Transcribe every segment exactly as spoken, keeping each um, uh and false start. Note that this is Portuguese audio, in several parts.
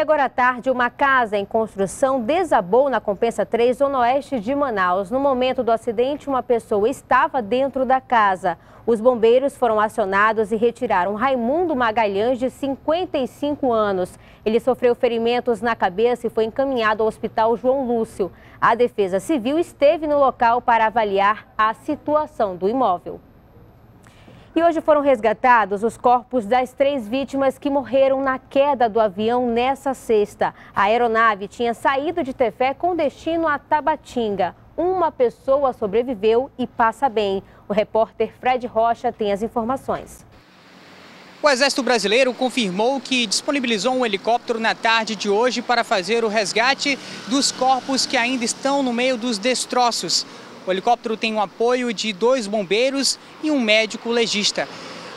E agora à tarde, uma casa em construção desabou na Compensa três, zona oeste de Manaus. No momento do acidente, uma pessoa estava dentro da casa. Os bombeiros foram acionados e retiraram Raimundo Magalhães, de cinquenta e cinco anos. Ele sofreu ferimentos na cabeça e foi encaminhado ao Hospital João Lúcio. A Defesa Civil esteve no local para avaliar a situação do imóvel. E hoje foram resgatados os corpos das três vítimas que morreram na queda do avião nessa sexta. A aeronave tinha saído de Tefé com destino a Tabatinga. Uma pessoa sobreviveu e passa bem. O repórter Fred Rocha tem as informações. O Exército Brasileiro confirmou que disponibilizou um helicóptero na tarde de hoje para fazer o resgate dos corpos que ainda estão no meio dos destroços. O helicóptero tem o apoio de dois bombeiros e um médico legista.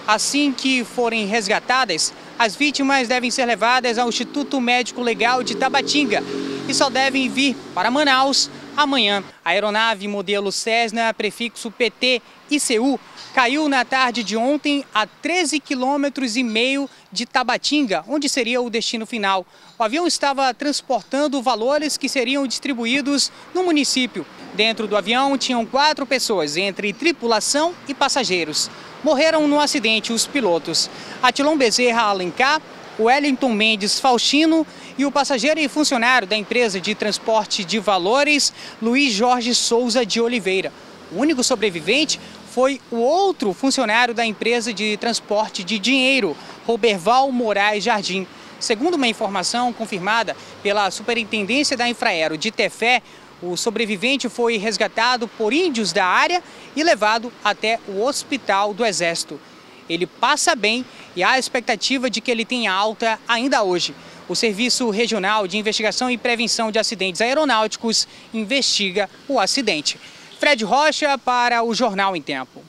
Assim que forem resgatadas, as vítimas devem ser levadas ao Instituto Médico Legal de Tabatinga e só devem vir para Manaus amanhã. A aeronave modelo Cessna, prefixo P T I C U, caiu na tarde de ontem a treze quilômetros e meio de Tabatinga, onde seria o destino final. O avião estava transportando valores que seriam distribuídos no município. Dentro do avião tinham quatro pessoas, entre tripulação e passageiros. Morreram no acidente os pilotos Atilon Bezerra Alencar, Wellington Mendes Faustino e o passageiro e funcionário da empresa de transporte de valores Luiz Jorge Souza de Oliveira. O único sobrevivente foi o outro funcionário da empresa de transporte de dinheiro, Roberval Moraes Jardim. Segundo uma informação confirmada pela Superintendência da Infraero de Tefé, o sobrevivente foi resgatado por índios da área e levado até o Hospital do Exército. Ele passa bem e há a expectativa de que ele tenha alta ainda hoje. O Serviço Regional de Investigação e Prevenção de Acidentes Aeronáuticos investiga o acidente. Fred Rocha para o Jornal em Tempo.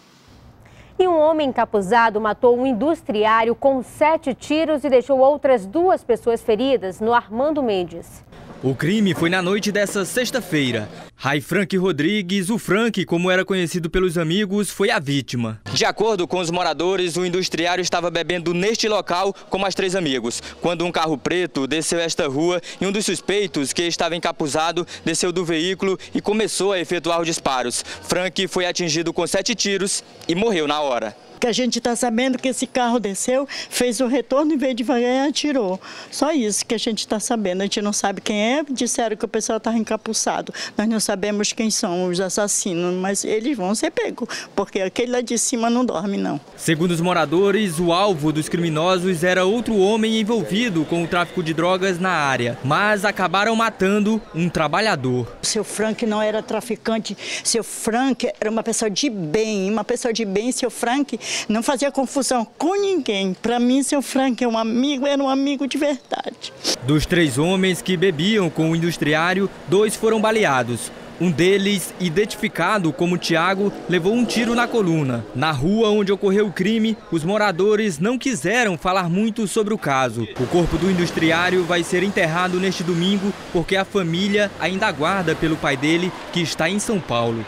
E um homem encapuzado matou um industriário com sete tiros e deixou outras duas pessoas feridas no Armando Mendes. O crime foi na noite dessa sexta-feira. Rai Frank Rodrigues, o Frank, como era conhecido pelos amigos, foi a vítima. De acordo com os moradores, o industriário estava bebendo neste local com mais três amigos, quando um carro preto desceu esta rua e um dos suspeitos, que estava encapuzado, desceu do veículo e começou a efetuar os disparos. Frank foi atingido com sete tiros e morreu na hora. Que a gente está sabendo que esse carro desceu, fez o retorno e veio devagar e atirou. Só isso que a gente está sabendo. A gente não sabe quem é, disseram que o pessoal estava encapuçado. Nós não sabemos quem são os assassinos, mas eles vão ser pegos, porque aquele lá de cima não dorme, não. Segundo os moradores, o alvo dos criminosos era outro homem envolvido com o tráfico de drogas na área, mas acabaram matando um trabalhador. Seu Frank não era traficante, seu Frank era uma pessoa de bem, uma pessoa de bem, seu Frank... Não fazia confusão com ninguém. Para mim, seu Frank é um amigo, era um amigo de verdade. Dos três homens que bebiam com o industriário, dois foram baleados. Um deles, identificado como Tiago, levou um tiro na coluna. Na rua onde ocorreu o crime, os moradores não quiseram falar muito sobre o caso. O corpo do industriário vai ser enterrado neste domingo, porque a família ainda aguarda pelo pai dele, que está em São Paulo.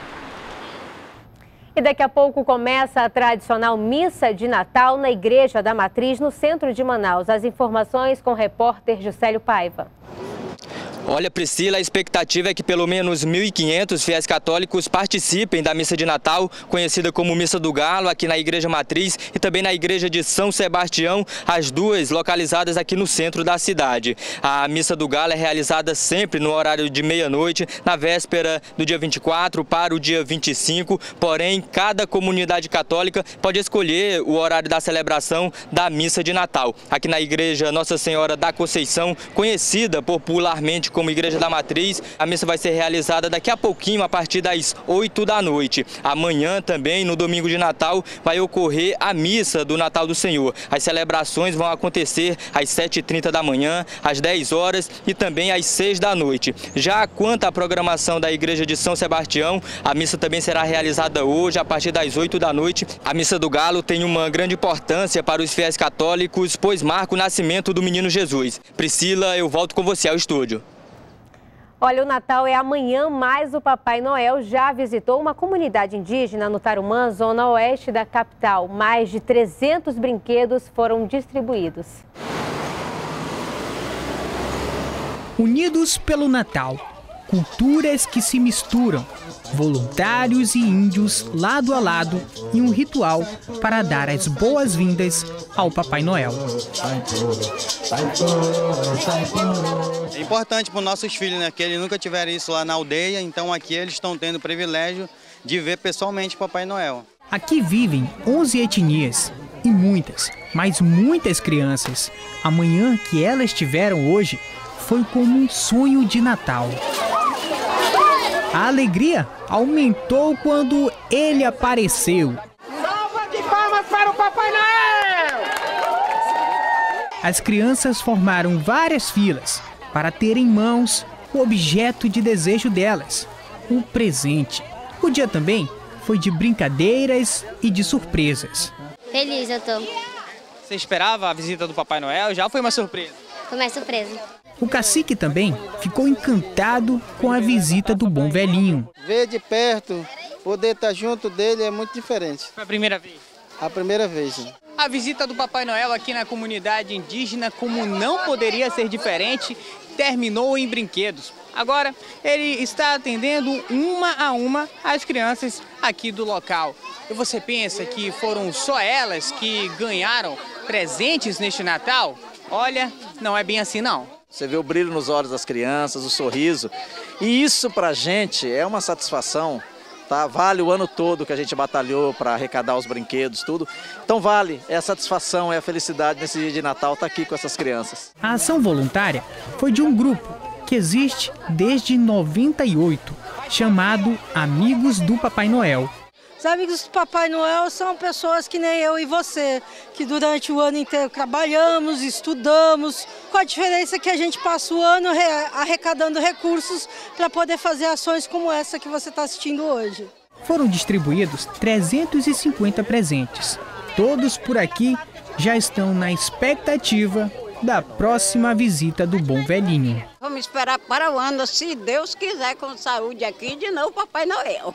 E daqui a pouco começa a tradicional missa de Natal na Igreja da Matriz, no centro de Manaus. As informações com o repórter Jussélio Paiva. Olha, Priscila, a expectativa é que pelo menos mil e quinhentos fiéis católicos participem da missa de Natal, conhecida como Missa do Galo, aqui na Igreja Matriz e também na Igreja de São Sebastião, as duas localizadas aqui no centro da cidade. A Missa do Galo é realizada sempre no horário de meia-noite, na véspera do dia vinte e quatro para o dia vinte e cinco, porém, cada comunidade católica pode escolher o horário da celebração da Missa de Natal. Aqui na Igreja Nossa Senhora da Conceição, conhecida popularmente como como Igreja da Matriz, a missa vai ser realizada daqui a pouquinho, a partir das oito da noite. Amanhã também, no domingo de Natal, vai ocorrer a missa do Natal do Senhor. As celebrações vão acontecer às sete e trinta da manhã, às dez horas e também às seis da noite. Já quanto à programação da Igreja de São Sebastião, a missa também será realizada hoje, a partir das oito da noite. A Missa do Galo tem uma grande importância para os fiéis católicos, pois marca o nascimento do menino Jesus. Priscila, eu volto com você ao estúdio. Olha, o Natal é amanhã, mas o Papai Noel já visitou uma comunidade indígena no Tarumã, zona oeste da capital. Mais de trezentos brinquedos foram distribuídos. Unidos pelo Natal, culturas que se misturam, voluntários e índios lado a lado e um ritual para dar as boas-vindas ao Papai Noel. É importante para os nossos filhos, né, que eles nunca tiveram isso lá na aldeia, então aqui eles estão tendo o privilégio de ver pessoalmente o Papai Noel. Aqui vivem onze etnias e muitas, mas muitas crianças. A manhã que elas tiveram hoje foi como um sonho de Natal. A alegria aumentou quando ele apareceu. Salva de palmas para o Papai Noel! As crianças formaram várias filas para ter em mãos o objeto de desejo delas, um presente. O dia também foi de brincadeiras e de surpresas. Feliz eu tô. Você esperava a visita do Papai Noel? Já foi uma surpresa? Foi uma surpresa. O cacique também ficou encantado com a visita do bom velhinho. Ver de perto, poder estar junto dele é muito diferente. Foi a primeira vez? A primeira vez. Né? A visita do Papai Noel aqui na comunidade indígena, como não poderia ser diferente, terminou em brinquedos. Agora, ele está atendendo uma a uma as crianças aqui do local. E você pensa que foram só elas que ganharam presentes neste Natal? Olha, não é bem assim não. Você vê o brilho nos olhos das crianças, o sorriso. E isso pra gente é uma satisfação, tá? Vale o ano todo que a gente batalhou para arrecadar os brinquedos, tudo. Então vale, é a satisfação, é a felicidade nesse dia de Natal estar aqui com essas crianças. A ação voluntária foi de um grupo que existe desde noventa e oito, chamado Amigos do Papai Noel. Os amigos do Papai Noel são pessoas que nem eu e você, que durante o ano inteiro trabalhamos, estudamos, com a diferença que a gente passa o ano arrecadando recursos para poder fazer ações como essa que você está assistindo hoje. Foram distribuídos trezentos e cinquenta presentes. Todos por aqui já estão na expectativa da próxima visita do bom velhinho. Vamos esperar para o ano, se Deus quiser, com saúde aqui de novo, Papai Noel.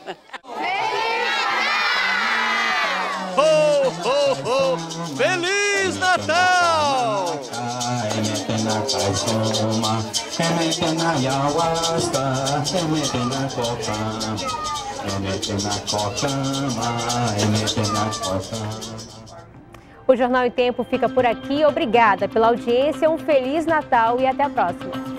Ho, ho, ho! Feliz Natal! O Jornal em Tempo fica por aqui. Obrigada pela audiência, um Feliz Natal e até a próxima.